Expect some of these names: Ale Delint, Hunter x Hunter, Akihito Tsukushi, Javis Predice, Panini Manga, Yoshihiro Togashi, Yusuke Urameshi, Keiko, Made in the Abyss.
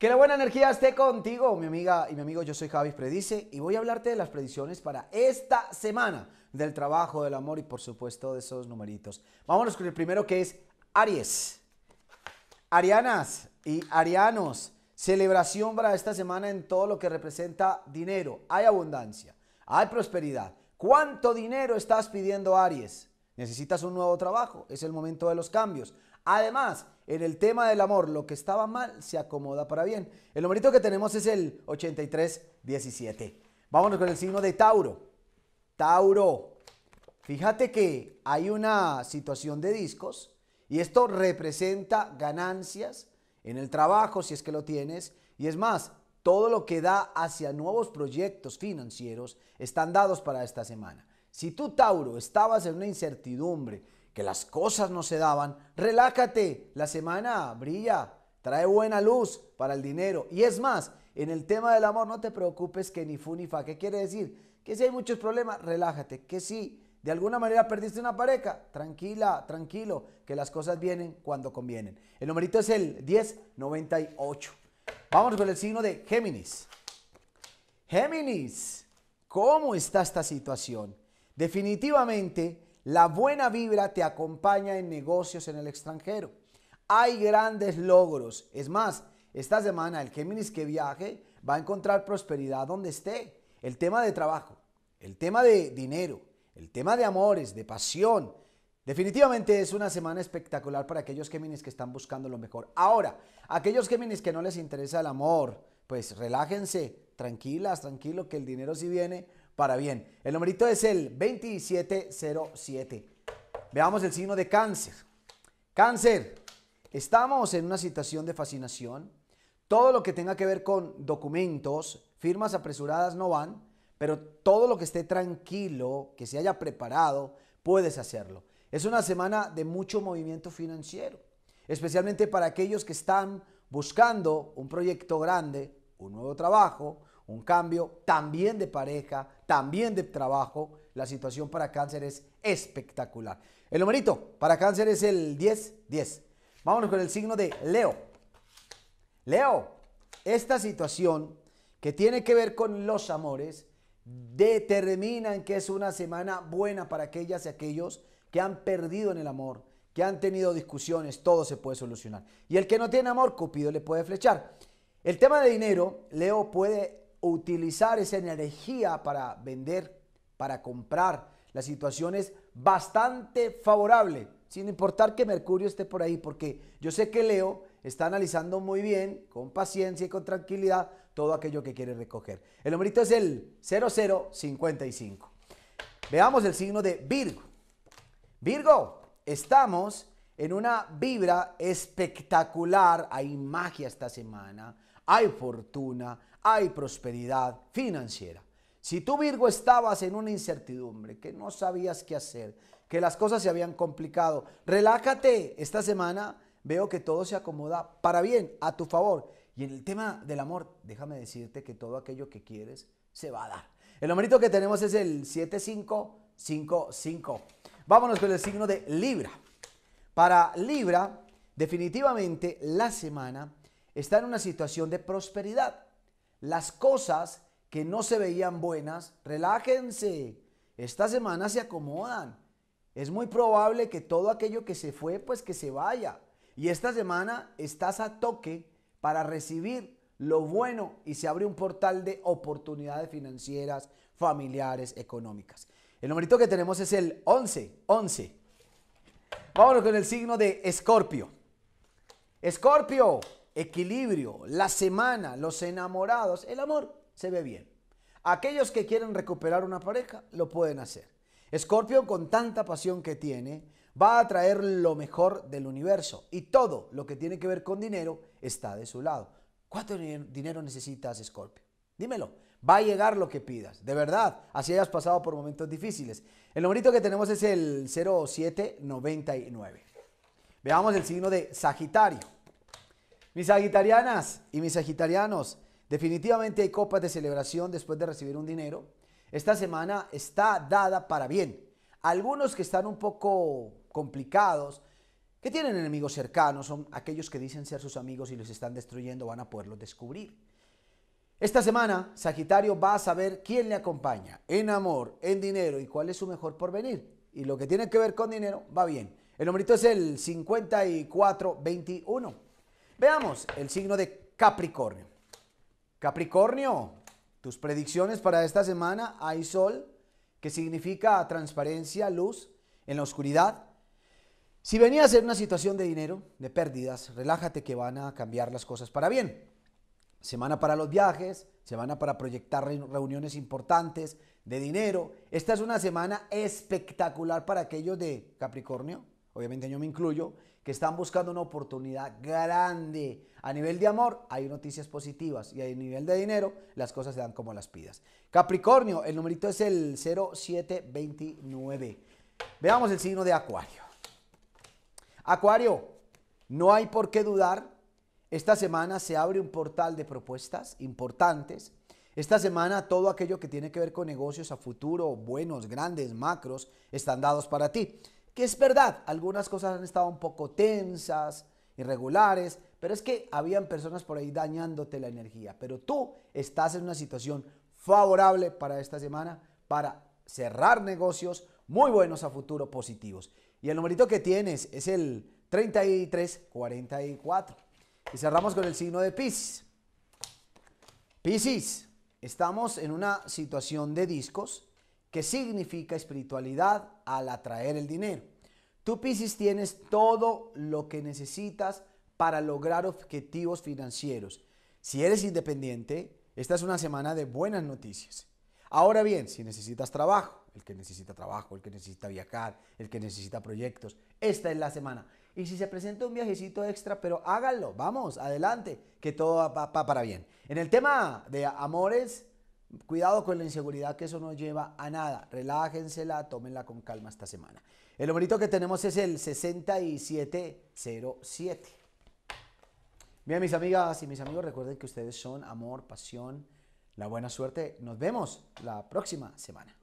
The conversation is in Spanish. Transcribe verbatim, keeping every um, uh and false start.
Que la buena energía esté contigo, mi amiga y mi amigo. Yo soy Javis Predice y voy a hablarte de las predicciones para esta semana, del trabajo, del amor y por supuesto de esos numeritos. Vámonos con el primero, que es Aries. Arianas y arianos, celebración para esta semana en todo lo que representa dinero. Hay abundancia, hay prosperidad. ¿Cuánto dinero estás pidiendo, Aries? ¿Necesitas un nuevo trabajo? Es el momento de los cambios. Además, en el tema del amor, lo que estaba mal se acomoda para bien. El numerito que tenemos es el ochenta y tres diecisiete. Vámonos con el signo de Tauro. Tauro, fíjate que hay una situación de discos y esto representa ganancias en el trabajo si es que lo tienes. Y es más, todo lo que da hacia nuevos proyectos financieros están dados para esta semana. Si tú, Tauro, estabas en una incertidumbre, que las cosas no se daban, relájate, la semana brilla, trae buena luz para el dinero. Y es más, en el tema del amor no te preocupes que ni fu ni fa. ¿Qué quiere decir? Que si hay muchos problemas, relájate, que si de alguna manera perdiste una pareja, tranquila, tranquilo, que las cosas vienen cuando convienen. El numerito es el diez noventa y ocho. Vamos con el signo de Géminis. Géminis, ¿cómo está esta situación? Definitivamente, la buena vibra te acompaña en negocios en el extranjero. Hay grandes logros. Es más, esta semana el Géminis que viaje va a encontrar prosperidad donde esté. El tema de trabajo, el tema de dinero, el tema de amores, de pasión. Definitivamente es una semana espectacular para aquellos Géminis que están buscando lo mejor. Ahora, aquellos Géminis que no les interesa el amor, pues relájense, tranquilas, tranquilo, que el dinero sí viene para bien. El numerito es el veintisiete cero siete. Veamos el signo de Cáncer. Cáncer, estamos en una situación de fascinación. Todo lo que tenga que ver con documentos, firmas apresuradas no van, pero todo lo que esté tranquilo, que se haya preparado, puedes hacerlo. Es una semana de mucho movimiento financiero, especialmente para aquellos que están buscando un proyecto grande, un nuevo trabajo, un cambio también de pareja, también de trabajo. La situación para Cáncer es espectacular. El numerito para Cáncer es el diez diez. Vámonos con el signo de Leo. Leo, esta situación que tiene que ver con los amores determinan que es una semana buena para aquellas y aquellos que han perdido en el amor, que han tenido discusiones. Todo se puede solucionar. Y el que no tiene amor, Cupido le puede flechar. El tema de dinero, Leo puede utilizar esa energía para vender, para comprar. La situación es bastante favorable, sin importar que Mercurio esté por ahí, porque yo sé que Leo está analizando muy bien, con paciencia y con tranquilidad, todo aquello que quiere recoger. El numerito es el cero cero cincuenta y cinco. Veamos el signo de Virgo. Virgo, estamos en una vibra espectacular. Hay magia esta semana, hay fortuna, hay prosperidad financiera. Si tú, Virgo, estabas en una incertidumbre, que no sabías qué hacer, que las cosas se habían complicado, relájate. Esta semana veo que todo se acomoda para bien, a tu favor. Y en el tema del amor, déjame decirte que todo aquello que quieres se va a dar. El numerito que tenemos es el siete cinco cinco cinco. Vámonos con el signo de Libra. Para Libra, definitivamente la semana está en una situación de prosperidad. Las cosas que no se veían buenas, relájense, esta semana se acomodan. Es muy probable que todo aquello que se fue, pues que se vaya. Y esta semana estás a toque para recibir lo bueno y se abre un portal de oportunidades financieras, familiares, económicas. El numerito que tenemos es el once once. Vámonos con el signo de Escorpio. Escorpio, equilibrio, la semana, los enamorados, el amor se ve bien. Aquellos que quieren recuperar una pareja lo pueden hacer. Escorpio, con tanta pasión que tiene, va a traer lo mejor del universo y todo lo que tiene que ver con dinero está de su lado. ¿Cuánto dinero necesitas, Escorpio? Dímelo, va a llegar lo que pidas, de verdad, así hayas pasado por momentos difíciles. El numerito que tenemos es el cero siete noventa y nueve. Veamos el signo de Sagitario. Mis sagitarianas y mis sagitarianos, definitivamente hay copas de celebración después de recibir un dinero. Esta semana está dada para bien. Algunos que están un poco complicados, que tienen enemigos cercanos, son aquellos que dicen ser sus amigos y los están destruyendo, van a poderlos descubrir. Esta semana, Sagitario va a saber quién le acompaña en amor, en dinero y cuál es su mejor porvenir. Y lo que tiene que ver con dinero va bien. El numerito es el cincuenta y cuatro veintiuno. Veamos el signo de Capricornio. Capricornio, tus predicciones para esta semana: hay sol, que significa transparencia, luz en la oscuridad. Si venías en una situación de dinero, de pérdidas, relájate que van a cambiar las cosas para bien. Semana para los viajes, semana para proyectar reuniones importantes de dinero. Esta es una semana espectacular para aquellos de Capricornio, obviamente yo me incluyo, que están buscando una oportunidad grande. A nivel de amor hay noticias positivas y a nivel de dinero las cosas se dan como las pidas. Capricornio, el numerito es el cero siete veintinueve. Veamos el signo de Acuario. Acuario, no hay por qué dudar. Esta semana se abre un portal de propuestas importantes. Esta semana todo aquello que tiene que ver con negocios a futuro, buenos, grandes, macros, están dados para ti. Que es verdad, algunas cosas han estado un poco tensas, irregulares, pero es que habían personas por ahí dañándote la energía. Pero tú estás en una situación favorable para esta semana para cerrar negocios muy buenos a futuro, positivos. Y el numerito que tienes es el treinta y tres cuarenta y cuatro. Y cerramos con el signo de Piscis. Piscis, estamos en una situación de discos que significa espiritualidad al atraer el dinero. Tú, Piscis, tienes todo lo que necesitas para lograr objetivos financieros. Si eres independiente, esta es una semana de buenas noticias. Ahora bien, si necesitas trabajo, el que necesita trabajo, el que necesita viajar, el que necesita proyectos, esta es la semana. Y si se presenta un viajecito extra, pero háganlo, vamos, adelante, que todo va para bien. En el tema de amores, cuidado con la inseguridad, que eso no lleva a nada. Relájensela, tómenla con calma esta semana. El numerito que tenemos es el sesenta y siete cero siete. Bien, mis amigas y mis amigos, recuerden que ustedes son amor, pasión, la buena suerte. Nos vemos la próxima semana.